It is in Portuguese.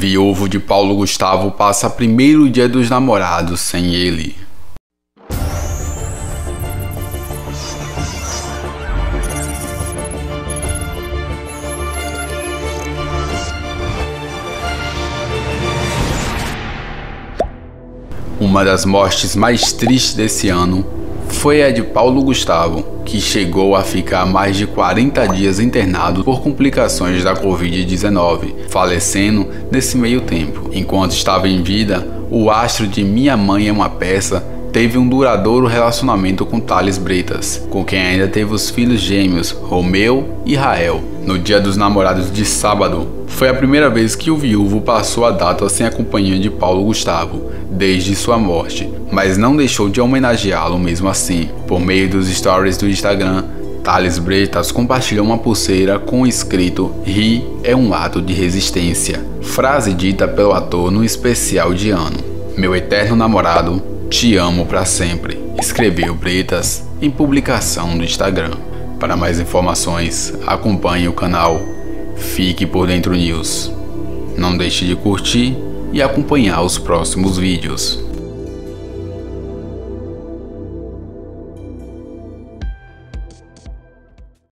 Viúvo de Paulo Gustavo passa primeiro dia dos namorados sem ele. Uma das mortes mais tristes desse ano foi a de Paulo Gustavo, que chegou a ficar mais de 40 dias internado por complicações da Covid-19, falecendo nesse meio tempo. Enquanto estava em vida, o astro de Minha Mãe é uma Peça teve um duradouro relacionamento com Thales Bretas, com quem ainda teve os filhos gêmeos Romeu e Rael. No dia dos namorados de sábado, foi a primeira vez que o viúvo passou a data sem a companhia de Paulo Gustavo, desde sua morte, mas não deixou de homenageá-lo mesmo assim. Por meio dos stories do Instagram, Thales Bretas compartilhou uma pulseira com o escrito "Rir é um ato de resistência", frase dita pelo ator no especial de ano. "Meu eterno namorado, te amo pra sempre", escreveu Bretas em publicação no Instagram. Para mais informações, acompanhe o canal Fique Por Dentro News. Não deixe de curtir e acompanhar os próximos vídeos.